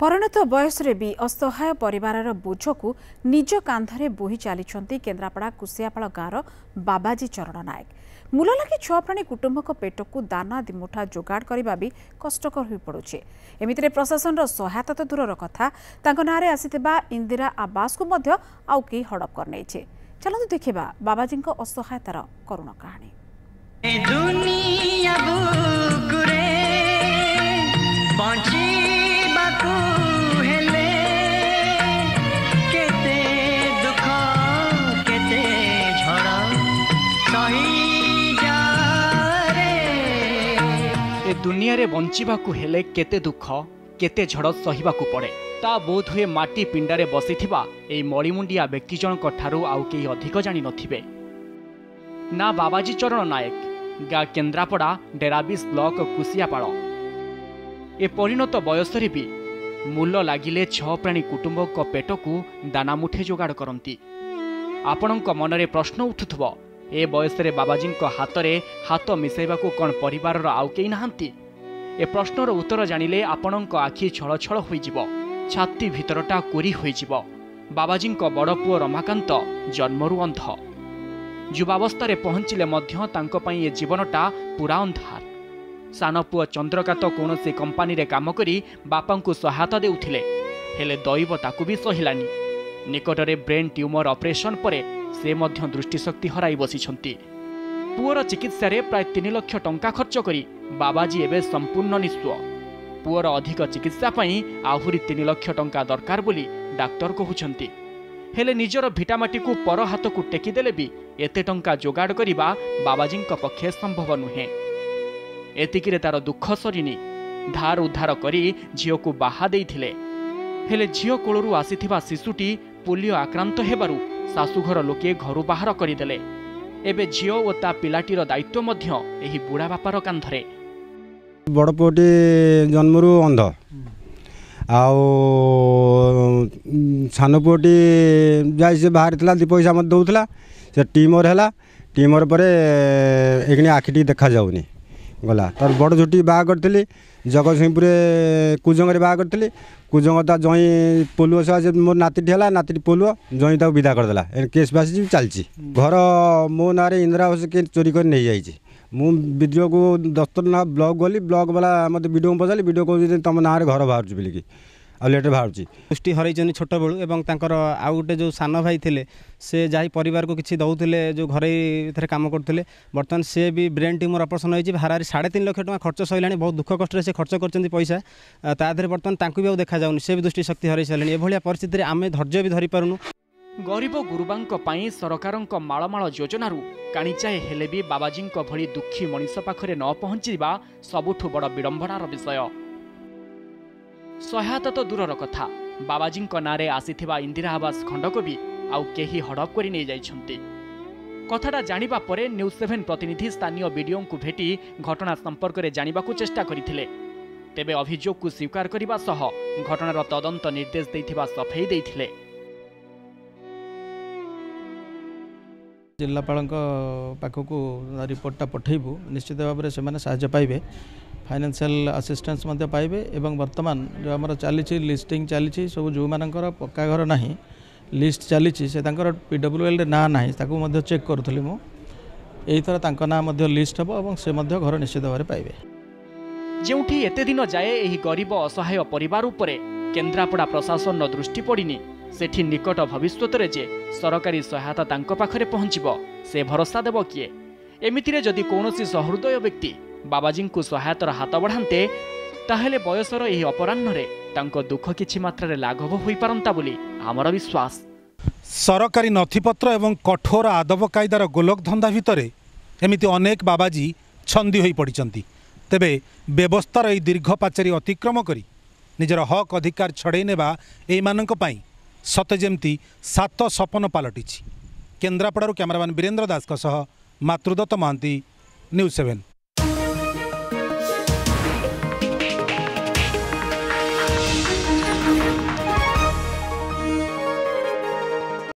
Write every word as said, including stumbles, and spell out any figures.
परिणत बयस भी असहाय परिवारर बोझकू निज कांधरे बोही चालिछंती केन्द्रापड़ा कुसियापाल गाँवर बाबाजी चरण नायक। मूल लगे छुआ प्राणी कुटुंबक पेटकू दाना दिमुठा जोगाड़ करने भी कष्टकर हो पड़ुछे। एमितिरे प्रशासनर सहायता तो दूरर कथा, तांको नारे आसीथिबा इंदिरा आवास को मध्य आउ केही हड़प कर नैछे। चलतु देखिबा बाबाजींको असहायतार करुण कहानी। ए दुनिया रे बंचिबाकू हेले केते दुख केते झड़ सहिबाकू पड़े। ता बोध हुए माटी पिंडारे बसीथिबा ए मळीमुंडिया व्यक्ति जनक ठारू आउ केही अधिक जानि नथिबे। ना बाबाजी चरण नायक गा केन्द्रापड़ा डेराबिस ब्लॉक कुसियापाल ए परिणत बयसरे भी मूल लागिले छह प्राणी कुटुंबक पेटकू दाना मुठे जोगाड़ करंती। आपणक मनरे प्रश्न उठुथबो, ए बयसरे बाबाजी हातरे हाथ मिसाइबाकू कौन परिवारर आउ केही नाहांती? ए प्रश्नर उत्तर जानिले आपणक आखि छळ छळ होइजिबो, छाती भितरटा कोरी होइजिबो। बाबाजी बड़ पुओ रमाकांत जन्मरू अंध। युवावस्थारे पहुंचिले मध्य तांको पई ए जीवनटा पूरा अंधार। सान पुओ चंद्रकांत कौनसी कंपनी रे काम करी बापांकू सहायता देउथिले, हेले दैव ताकू भी सहिलानी। निकटरे ब्रेन ट्यूमर ऑपरेशन परे से मध्य दृष्टिशक्ति हराई बसिछंती। पुअर चिकित्सा रे प्राय तीन लाख टंका खर्च करी बाबाजी एबे संपूर्ण निस्व। पुअर अधिक चिकित्सा पई आहुरी तीन लाख टंका दरकार बोली डाक्टर कहउछंती, हेले निजर भिटामाटी को पर हाथ को टेकी देले भी एते टंका जोगाड़ करिबा बाबाजी पक्षे संभव नुहे। एतिकिरे तार दुख सरीनी। धार उद्धार करी झियो को बाहा देइथिले, हेले झियो कोलरू आसीथिबा शिशुटी पोलियो आक्रांत हेबारू शाशुघर लोके घर बाहर करदेले। एबे झियो ओ ता पिलाटीर दायित्व मध्य एही बुढ़ा बापार कांधरे। बड़ पुओटी जन्मरू अंध, आउ सान पुओटी जाई बाहर दि पैसा मत दौला से टीमर है। टीमर पर एक आखिटी देखा जाऊनी गला। तर बड़ झुटी बाहा करी जगत सिंहपुर कूजंगे बाहा करी। कूजंग ता जई पोलुओ सह मोर नातीटी है। नातीटी पोलुओ जई ताको विदा करदेला। केस बासी चलती। घर मो ना इंदिरा आवास के चोरी कर नहीं जाइए। मु विडियो को दस्तरना ब्लॉक गली। ब्लॉक वाला मत वीडियो को पचारि। वीडियो कहते तुम ना घर बाहर बोलिकी आ लेटर बाहर दृष्टि हर छोट बेलू। आउ गोटे जो सान भाई थे से जा परिवार को किसी दौले जो घर थे कम करते। बर्तमान सी भी ब्रेन ट्यूमर ऑपरेशन होती। भारी साढ़े तीन लाख टका खर्च सर। बहुत दुख कष्ट से खर्च कर पैसा तादेह। बर्तमान भी देखा जाऊनी। सी भी दृष्टिशक्ति हर सारे। एभलिया परिस्थिति आम धैर्य भी धरी पारूनु। गरीब गुरुबा सरकार मालमाल योजन काणीचाए हेले भी बाबाजी भली दुखी मनीष पाखे न पहुँचवा सबुठ बड़ विडंबनार विषय। सहायता तो दूरर कथा, बाबाजी नारे आसीथिबा इंदिरा आवास खंडक भी आउ केही हड़प करि नै जाइछन्ति। कथाटा जानिबा परे न्यूज सेभेन प्रतिनिधि स्थानीय बीडीओ को भेटी घटना संपर्क में जानिबा को चेष्टा करथिले। तेबे अभियोग को स्वीकार करिबा सह घटनार तदंत निर्देश दैथिबा सफेई दैथिले। जिलापाल पाखकू रिपोर्टा पठेबू, निश्चित भाव में से साहाय्य पाइबे, फाइनेंशियल असिस्टेंस पाइबे। एवं वर्तमान जो आमर चली लिस्टिंग चली सब जो मानकर पक्का घर ना लिस्ट चली से पीडब्ल्यूएल ना ना ताकू चेक करूली। मु एथर तांको ना लिस्ट हम और से घर निश्चित भाव में पाइबे। जोठी एते दिन जाए यही गरीब असहाय परिवार उपरे केन्द्रापड़ा प्रशासन दृष्टि पड़िनी, सेठी निकट भविष्यत जे सरकारी सहायता तांको पाखरे पहुँचब से भरोसा देव किए? एमितिरे जदि कोनोसी सहृदय व्यक्ति बाबाजी को सहायतार हाथ बढ़ाते, ताहले बयसर यही अपराह्न तांको दुख किछि मात्रा लाघव हो पारंता बोली आमर विश्वास। सरकारी नथिपत्र एवं कठोर आदब कायदार गोलक धंदा भितर एमिति अनेक बाबाजी छंदी होई पड़िचंती। तेबे व्यवस्थार एही दीर्घ पाचेरी अतिक्रम करी निजर हक अधिकार छड़े नेबा एही माननक पई सते जेमती सात सपन पालटिछि। केन्द्रापड़ारू कैमरामैन वीरेन्द्र दास सह मातृदत्त महांती, न्यूज सेभेन।